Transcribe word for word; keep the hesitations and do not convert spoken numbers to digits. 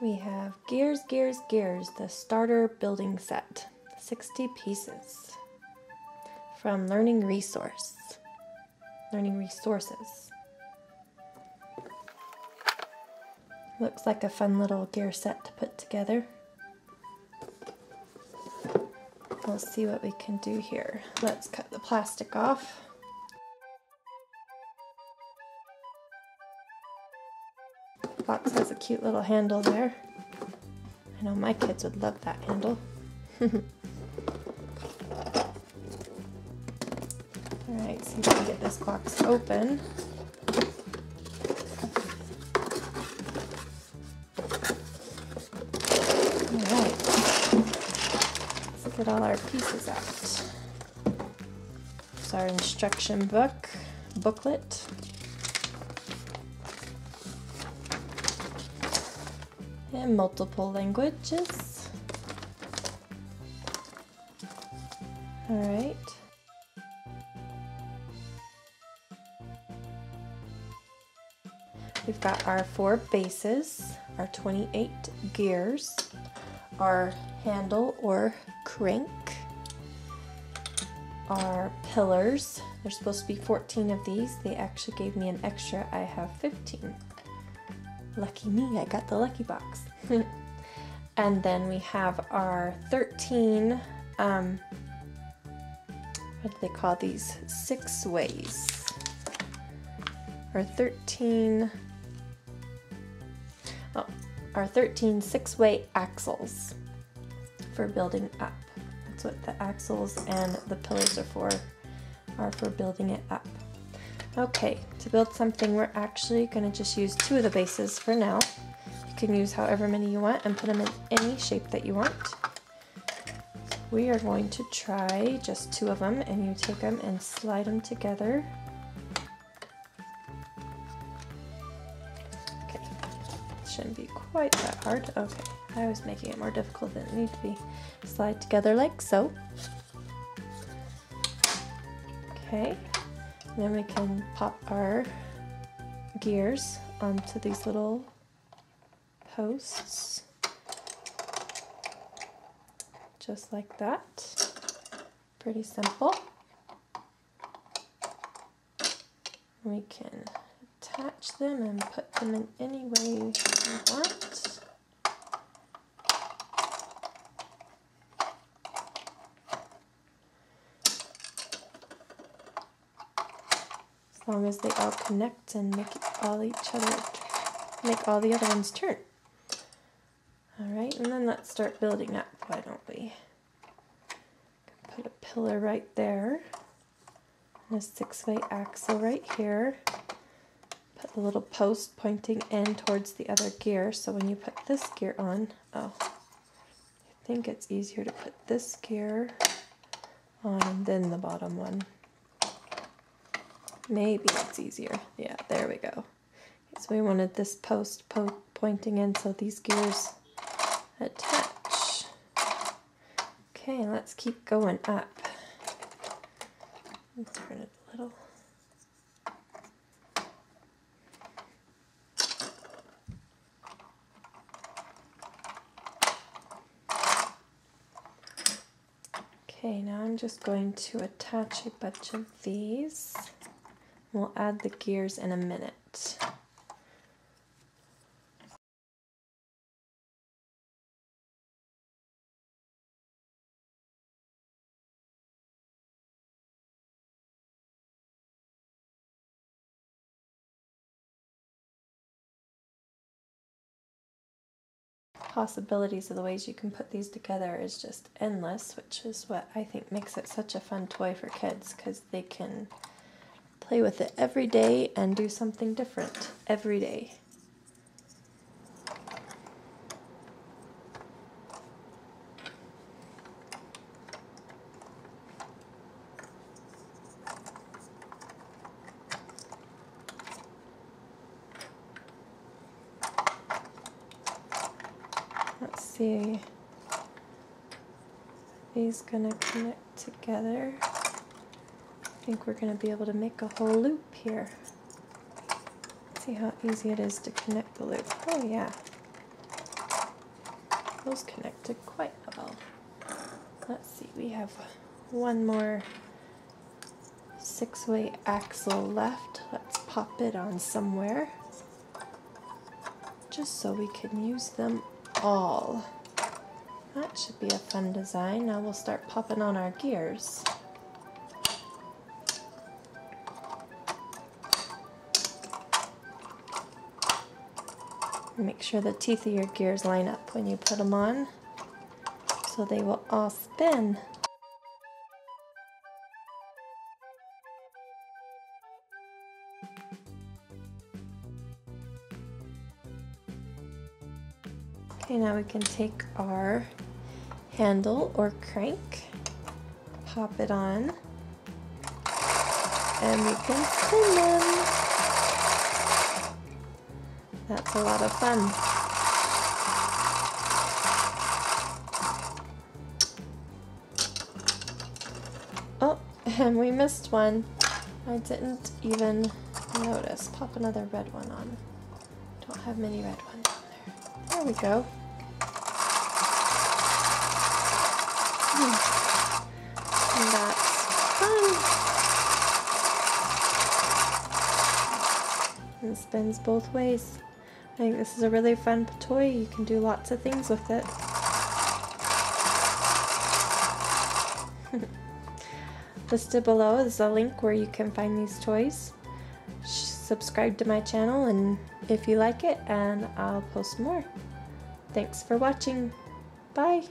we have Gears, Gears, Gears, the starter building set, sixty pieces from Learning Resource, Learning Resources. Looks like a fun little gear set to put together. We'll see what we can do here. Let's cut the plastic off. The box has a cute little handle there. I know my kids would love that handle. Alright, see if we can get this box open. Get all our pieces out. Here's our instruction book, booklet. And multiple languages. Alright. We've got our four bases, our twenty-eight gears, our handle or crank, our pillars. There's supposed to be fourteen of these. They actually gave me an extra. I have fifteen. Lucky me, I got the lucky box. And then we have our thirteen, um, what do they call these? Six ways. Or thirteen, oh, our thirteen six-way axles for building up. That's what the axles and the pillars are for, are for building it up. Okay, to build something, we're actually going to just use two of the bases for now. You can use however many you want and put them in any shape that you want. We are going to try just two of them, and you take them and slide them together. Shouldn't be quite that hard. Okay, I was making it more difficult than it needed to be. Slide together like so. Okay, and then we can pop our gears onto these little posts, just like that. Pretty simple. We can attach them and put them in any way you want. As long as they all connect and make all each other, make all the other ones turn. Alright, and then let's start building up, why don't we? Put a pillar right there, and a six-way axle right here. Put the little post pointing in towards the other gear, so when you put this gear on, oh, I think it's easier to put this gear on than the bottom one. Maybe it's easier. Yeah, there we go. Okay, so we wanted this post po pointing in so these gears attach. Okay, let's keep going up. Let's turn it a little. Okay, now I'm just going to attach a bunch of these. We'll add the gears in a minute. Possibilities of the ways you can put these together is just endless, which is what I think makes it such a fun toy for kids, because they can play with it every day and do something different every day. Let's see, are these gonna connect together? I think we're gonna be able to make a whole loop here. Let's see how easy it is to connect the loop. Oh yeah, Those connected quite well. Let's see, we have one more six-way axle left. Let's pop it on somewhere, just so we can use them all. That should be a fun design. Now we'll start popping on our gears. Make sure the teeth of your gears line up when you put them on, so they will all spin. Okay, now we can take our handle or crank, pop it on, and we can spin them. That's a lot of fun. Oh, and we missed one. I didn't even notice. Pop another red one on. Don't have many red ones on there. There we go. And that's fun. And spins both ways. I think this is a really fun toy. You can do lots of things with it. Listed below is a link where you can find these toys. Subscribe to my channel, and if you like it, and I'll post more. Thanks for watching. Bye.